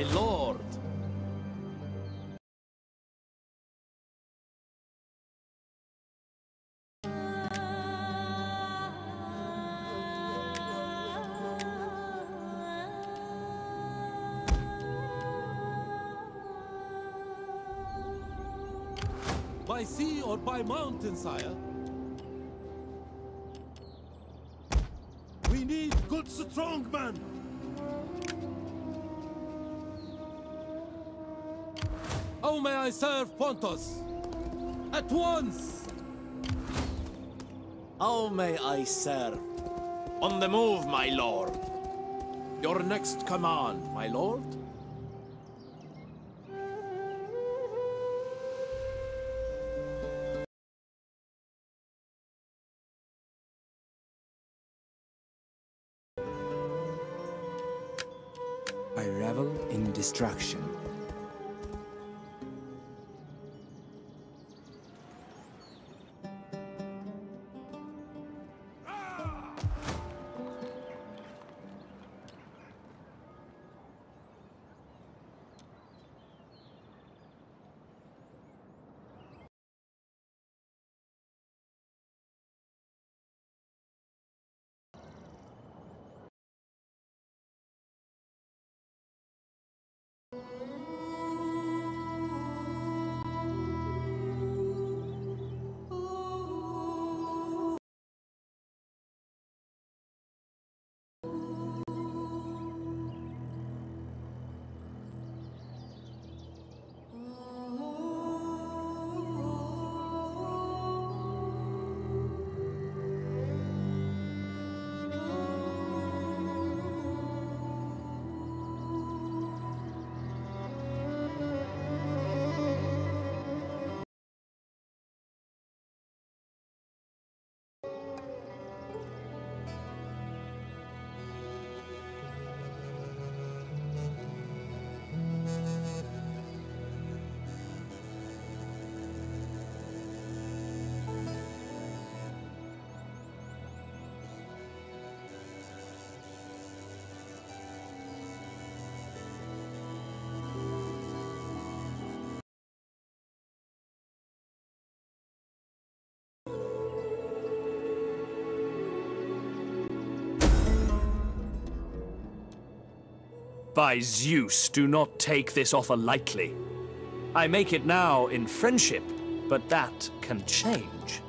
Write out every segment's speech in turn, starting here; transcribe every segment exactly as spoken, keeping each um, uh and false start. my lord. By sea or by mountain, sire? We need good strong men! How may I serve Pontos? At once! How may I serve? On the move, my lord! Your next command, my lord? I revel in destruction. By Zeus, do not take this offer lightly. I make it now in friendship, but that can change.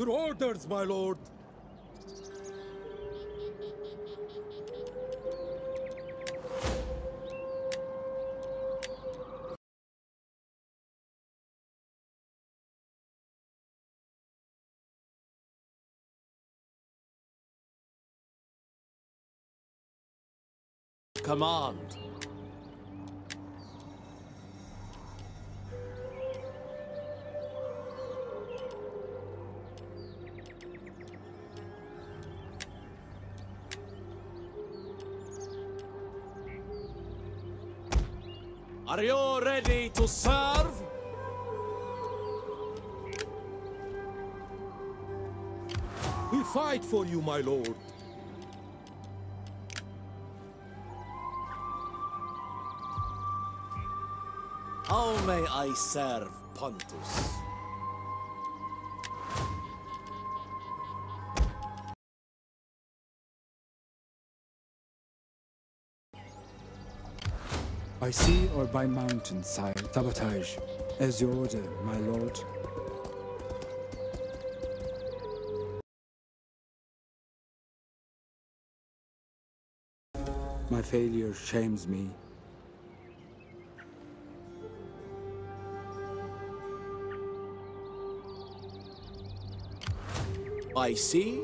Your orders, my lord. Command. Are you ready to serve? We fight for you, my lord. How may I serve, Pontus? By sea or by mountain, sire. Sabotage. As your order, my lord. My failure shames me. By sea?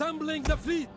assembling the fleet.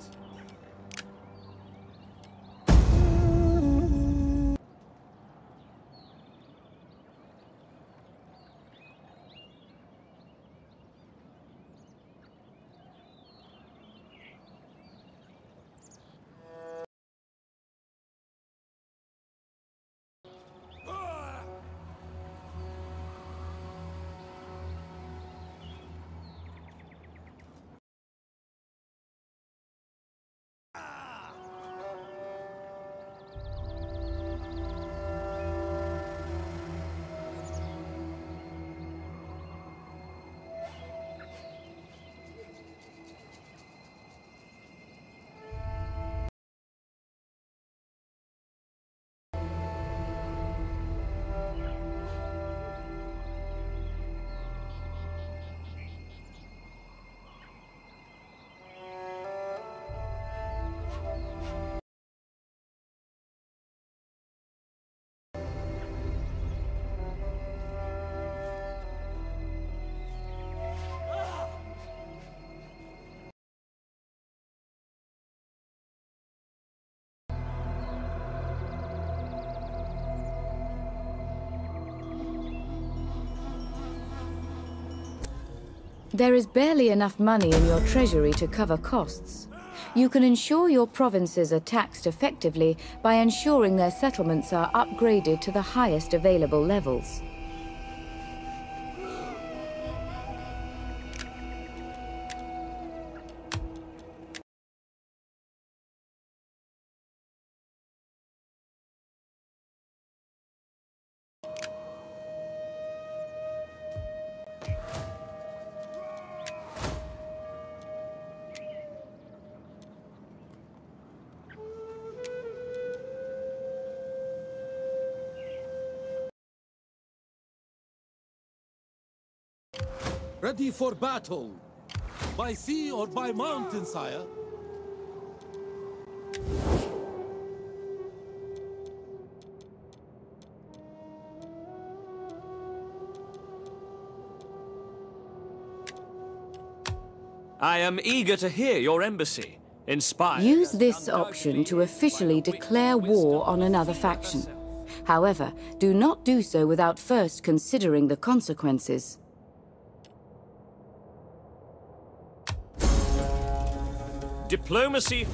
There is barely enough money in your treasury to cover costs. You can ensure your provinces are taxed effectively by ensuring their settlements are upgraded to the highest available levels. Ready for battle, by sea or by mountain, sire. I am eager to hear your embassy. Inspired. Use this option to officially declare war on another faction. However, do not do so without first considering the consequences. Diplomacy.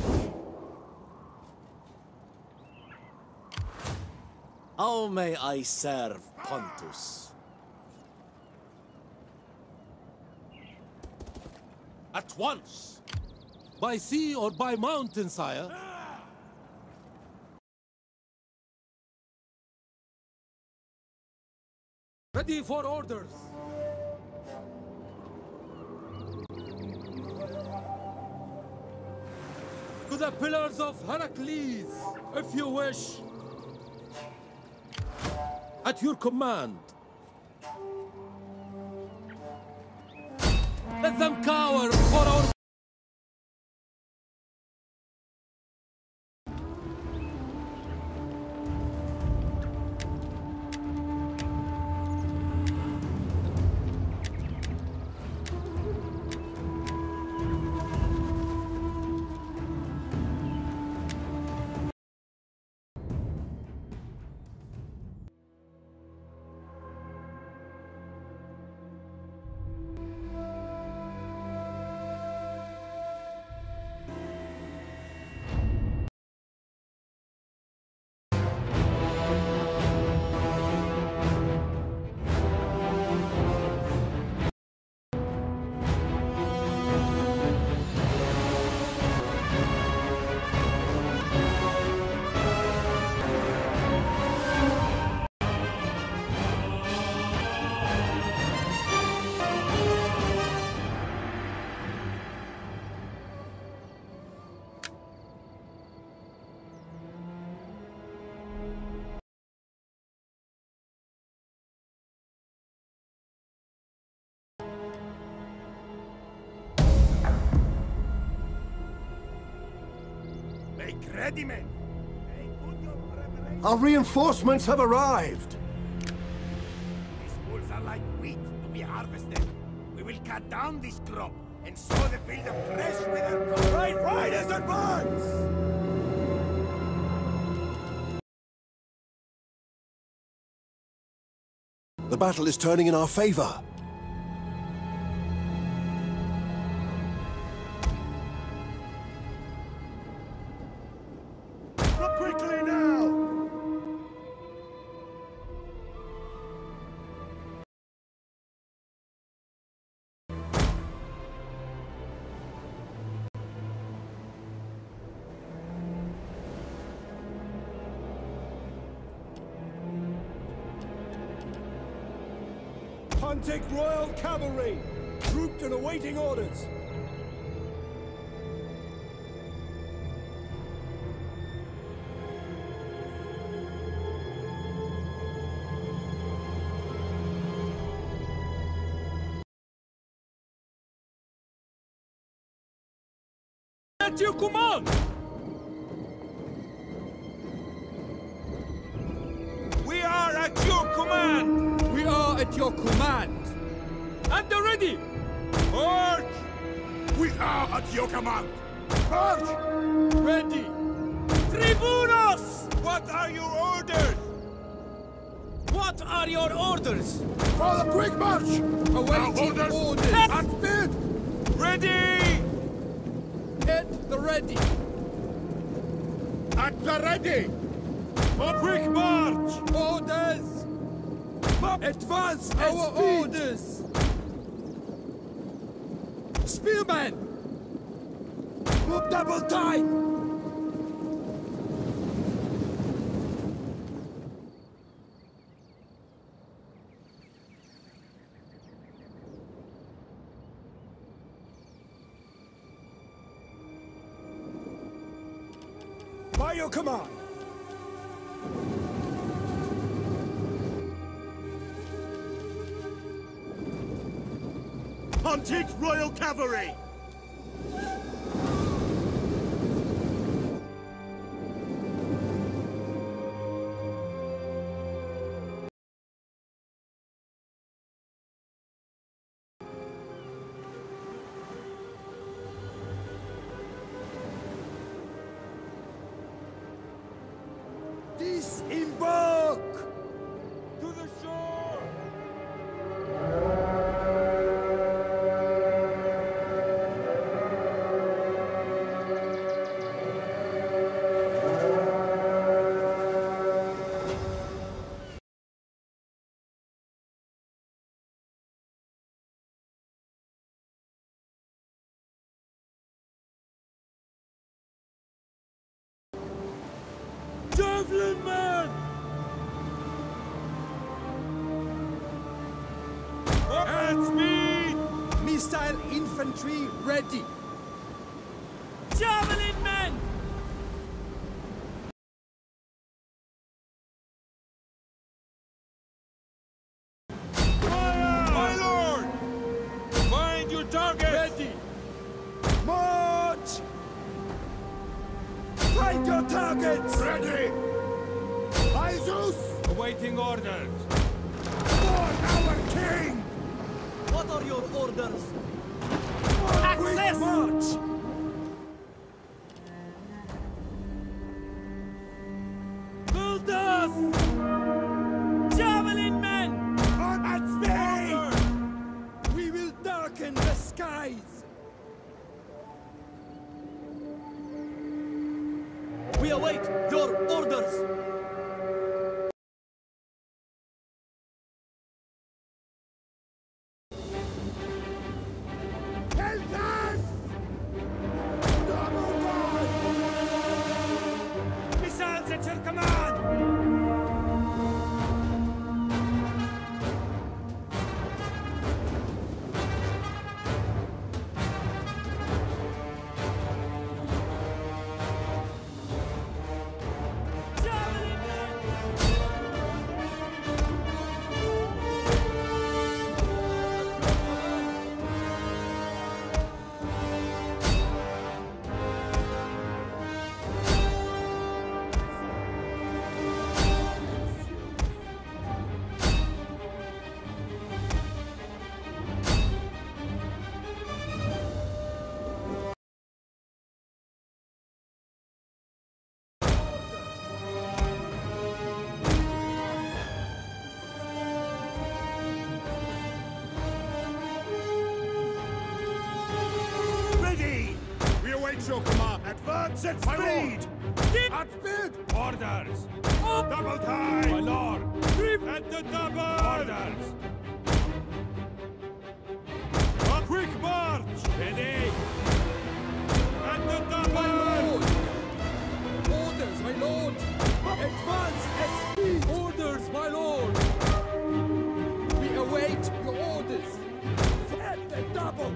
How may I serve, Pontus? At once! By sea or by mountain, sire? Ready for orders! To the pillars of Heracles, if you wish. At your command. Let them cower for our... Ready, men. Our reinforcements have arrived. These bulls are like wheat to be harvested. We will cut down this crop. and saw the field of flesh with our right riders advance! The battle is turning in our favor. Look quickly now! Pontic Royal Cavalry, grouped and awaiting orders. At your command! We are at your command! We are at your command! At the ready! March! We are at your command! March! Ready! Tribunos! What are your orders? What are your orders? For the quick march! Awaiting orders! orders. At speed! Ready! At the ready! At the ready! For quick march! Orders! Advance at our speed. orders! Spearman! Double time! By your command! Pontic Royal Cavalry! Disembark! To the shore! Javelin man! At speed! Missile infantry ready! Javelin men! Fire! My lord! Find your target! Ready! March! Find your targets! Ready! By Zeus! Awaiting orders! For our king! What are your orders? For Access! Quick march! Build us! Javelin men! On at speed! We will darken the skies! We await your orders! Help us! Once at speed! At speed! Orders! Oh. Double time! My lord! At the double! Orders! A quick march! Ready! At the double! My lord! Orders, my lord! Advance at speed! Orders, my lord! We await your orders! At the double!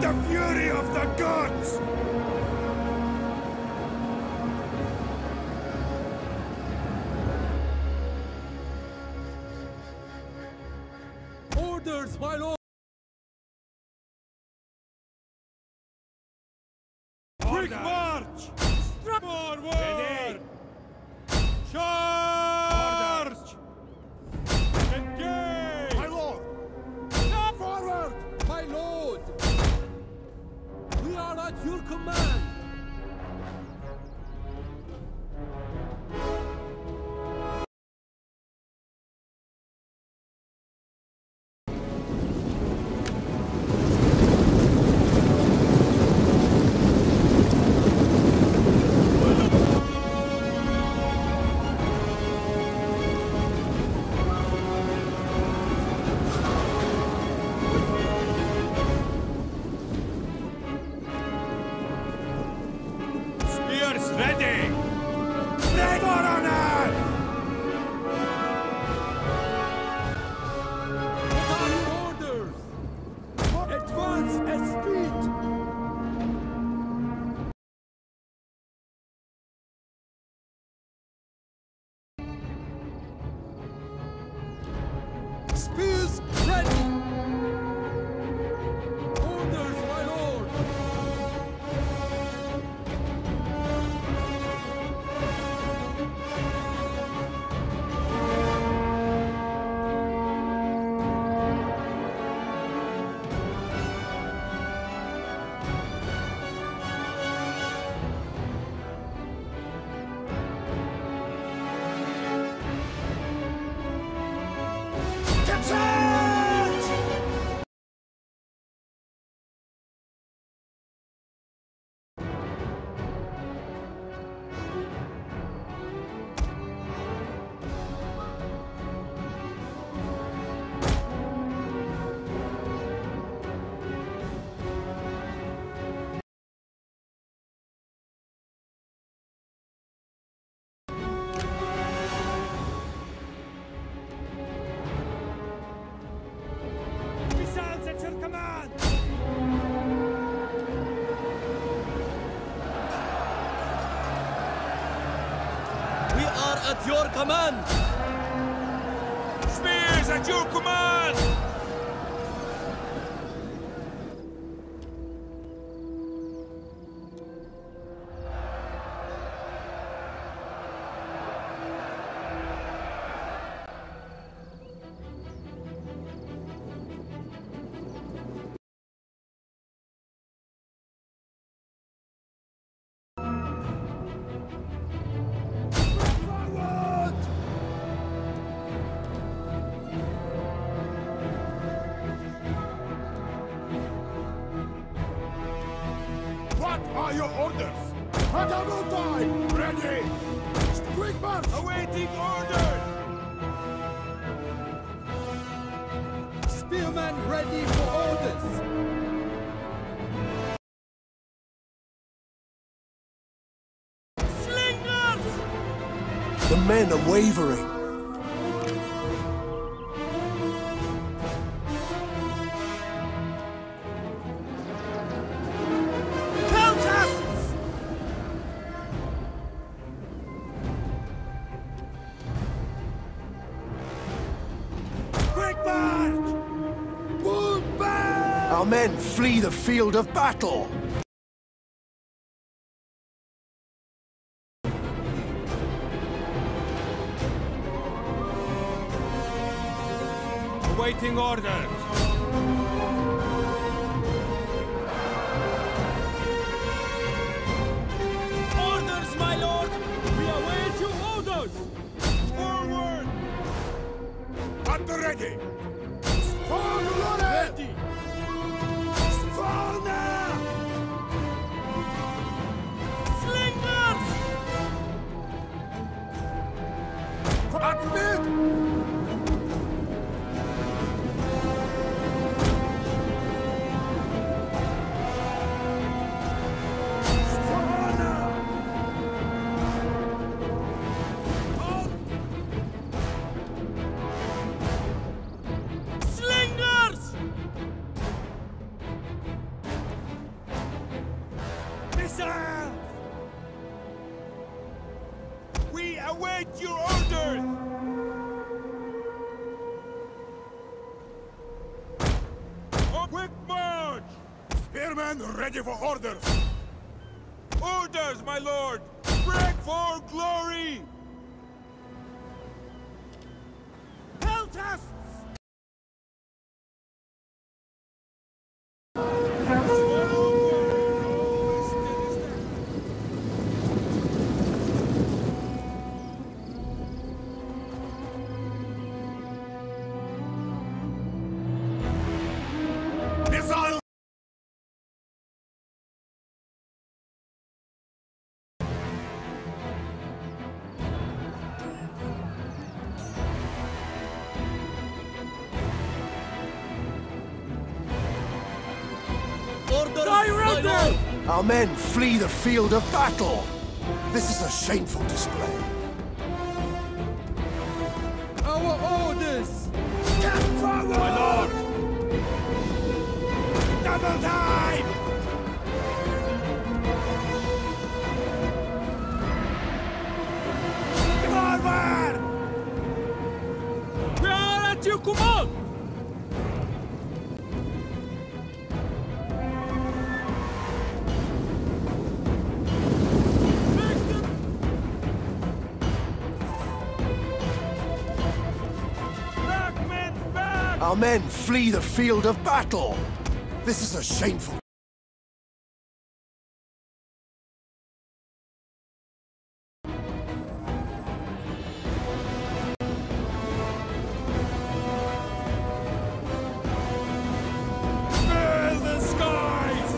The fury of the gods! Orders, my lord! Orders. Quick march! Forward! Charge! Engage! My lord! Forward! My lord! We are at your command! at your command! Spears at your command! Are your orders? At no time! Ready! Quick march! Awaiting orders! Spearmen ready for orders! Slingers! The men are wavering. Our men flee the field of battle! Awaiting orders! Orders, my lord! We await your orders! Forward! At the ready! Forward! Ready! We await your orders! Oh, quick march! Spearmen ready for orders! Orders, my lord! Break for glory! Peltas! Our men flee the field of battle! This is a shameful display. Our orders! Get forward! My lord! Double time! Forward! We are at your command! Our men flee the field of battle! This is a shameful... Burn the skies!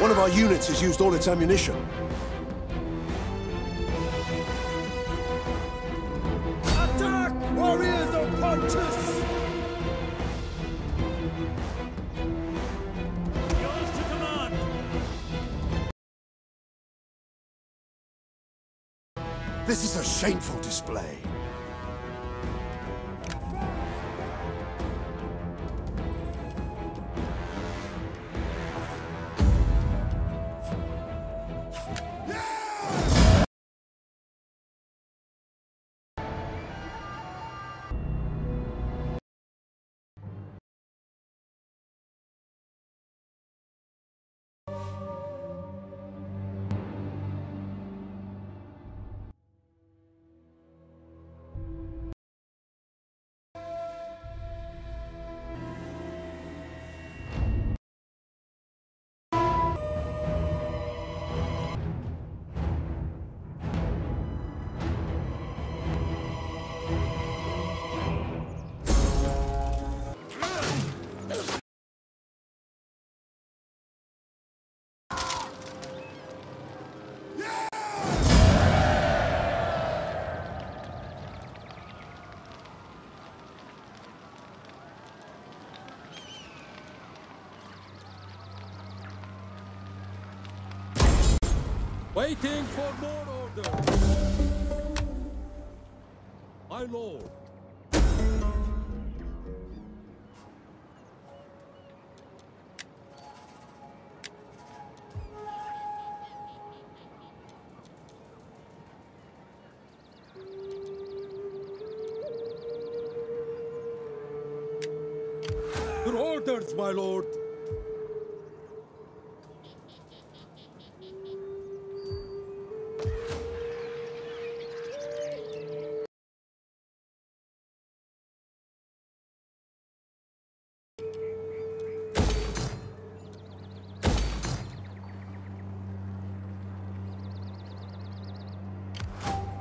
One of our units has used all its ammunition. Warriors of Pontus! Yours to command! This is a shameful display. Waiting for more orders. My lord. Your orders, my lord.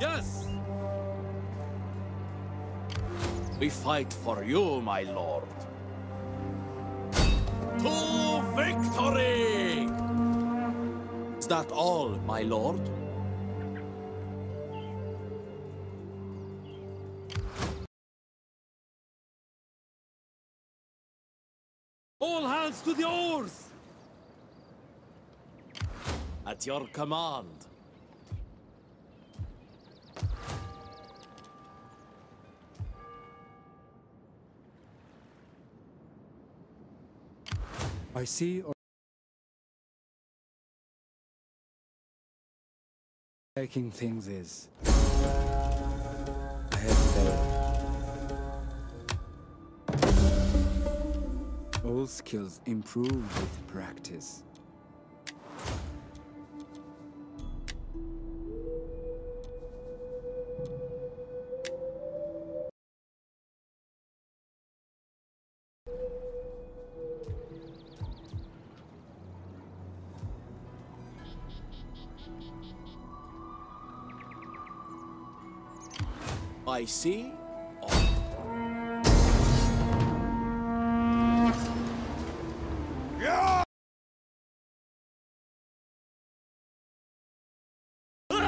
Yes! We fight for you, my lord. To victory! Is that all, my lord? All hands to the oars! At your command. I see or taking things is I have failed. All skills improve with practice. I see. Yeah! Ah!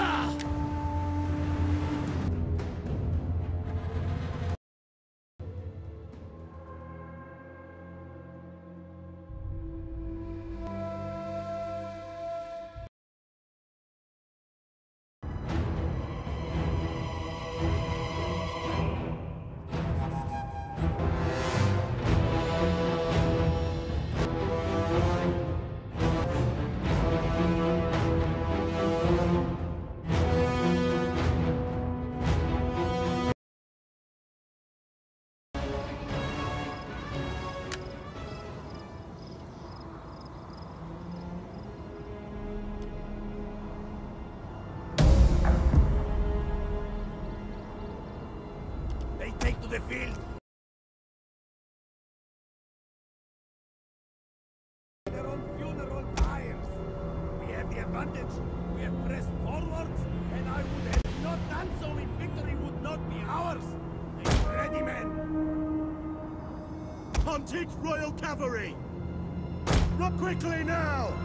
The field. They're on funeral pyres. We have the advantage. We have pressed forwards, and I would have not done so if victory would not be ours. They're ready, men. Hunted royal cavalry. Run quickly now.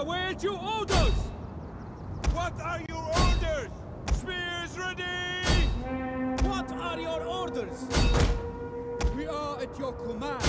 await your orders! What are your orders? Spears ready! What are your orders? We are at your command.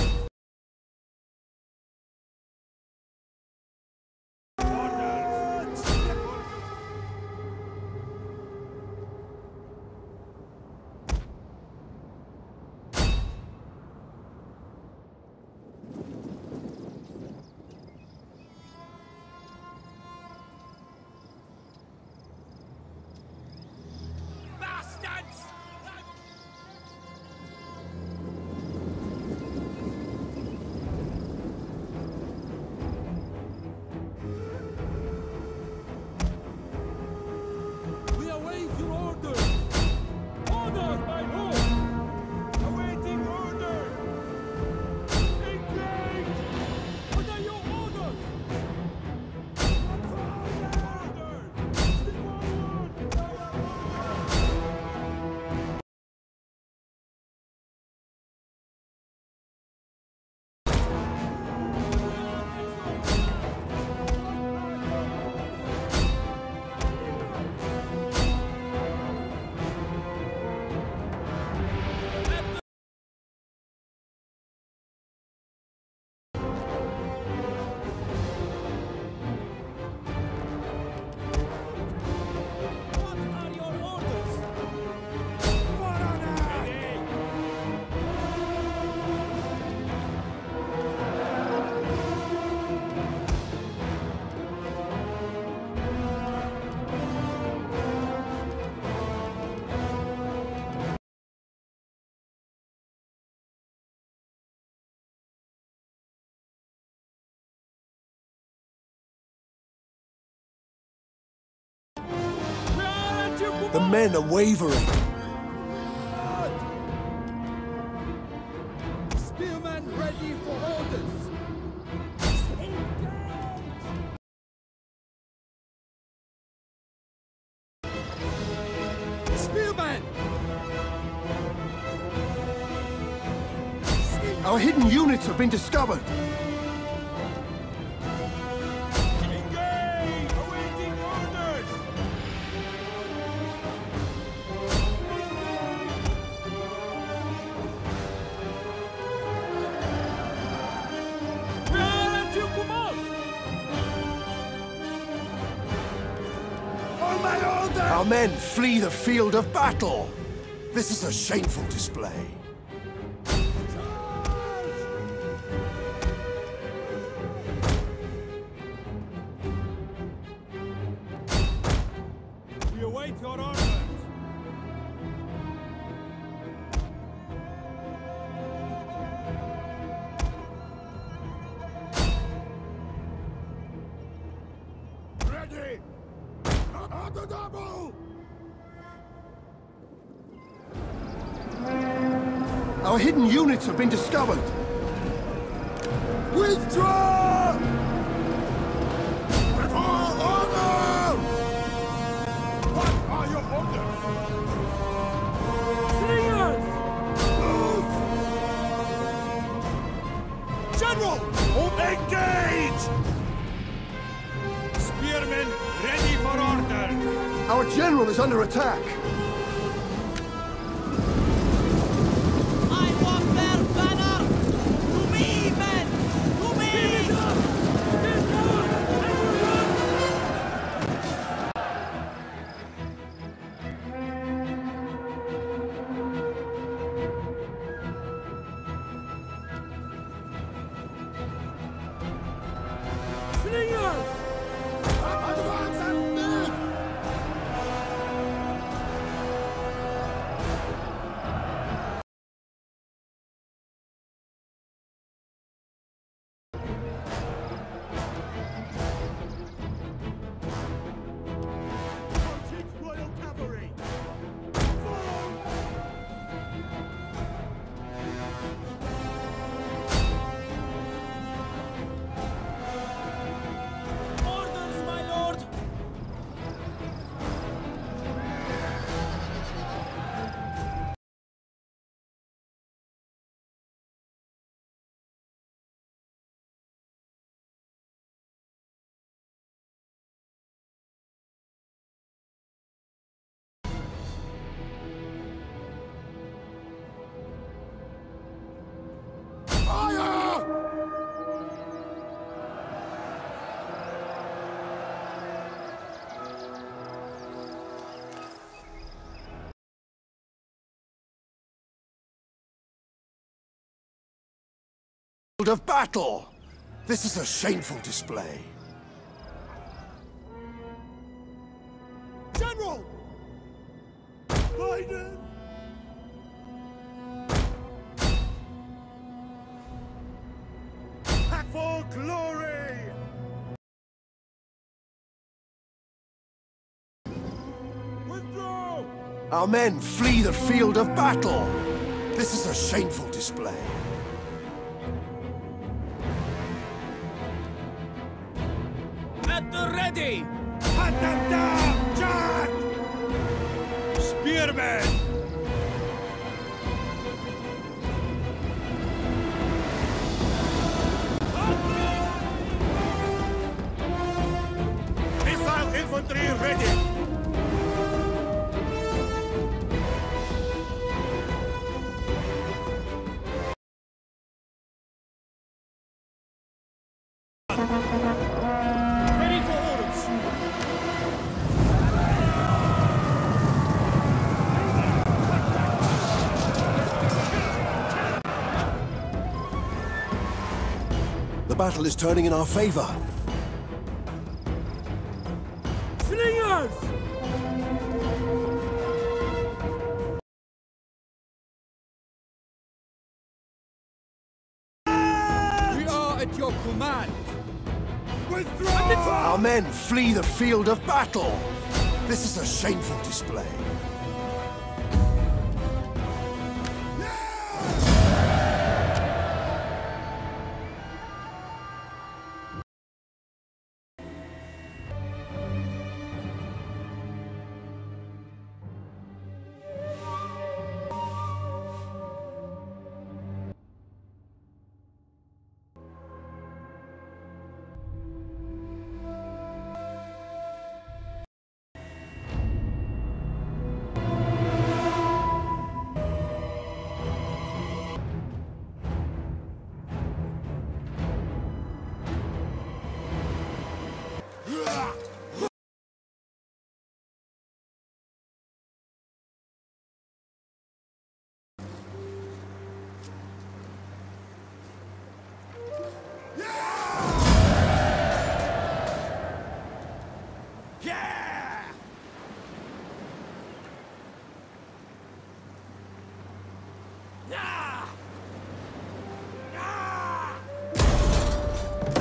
The men are wavering. Spearmen ready for orders. Spearmen! Our hidden units have been discovered. Our men flee the field of battle! This is a shameful display. We await your orders. Ready! On the double! Our hidden units have been discovered! Withdraw! For honor! What are your orders? Slingers! Move! General! Engage! Spearmen, ready for order! Our general is under attack! Advance and move! of battle. This is a shameful display. General! Biden! For glory! Withdraw! Our men flee the field of battle. This is a shameful display. At the ready! At the charge! Spearmen! Infantry ready! Ready for orders! The battle is turning in our favor. Our men flee the field of battle. This is a shameful display.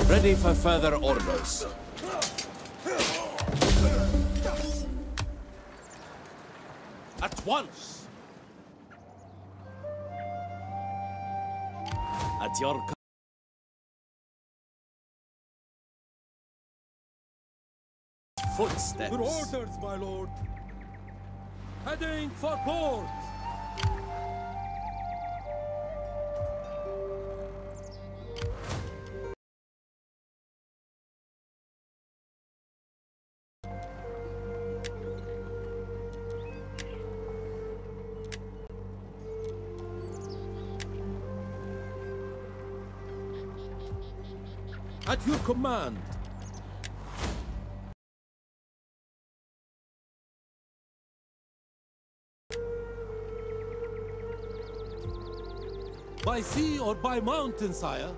Ready for further orders. At once. At your command. Footsteps. Your orders, my lord. Heading for port. At your command. By sea or by mountain, sire?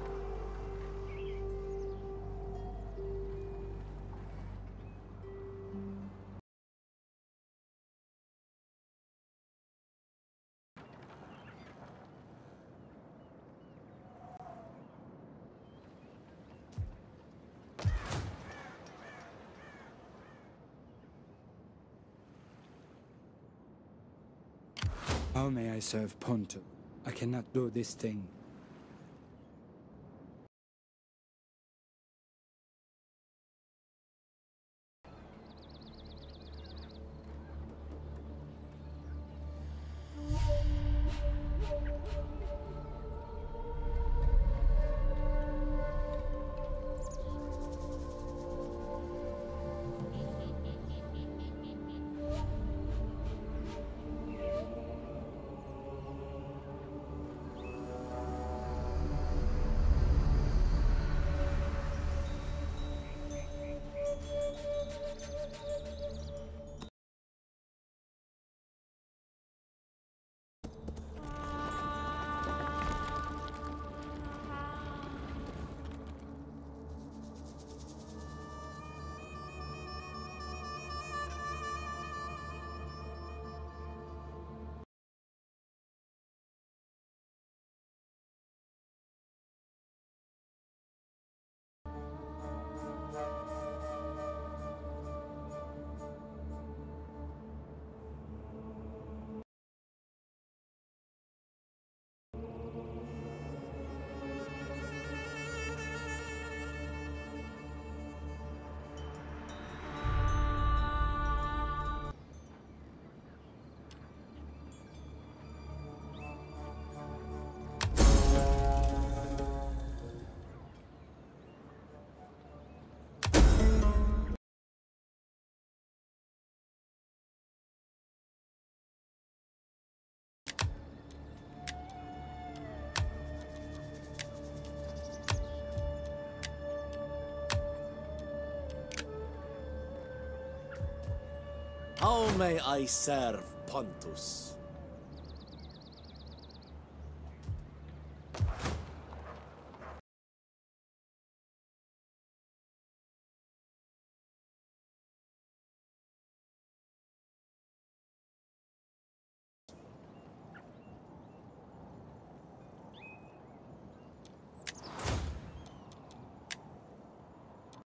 How may I serve Pontus? I cannot do this thing. How may I serve Pontus?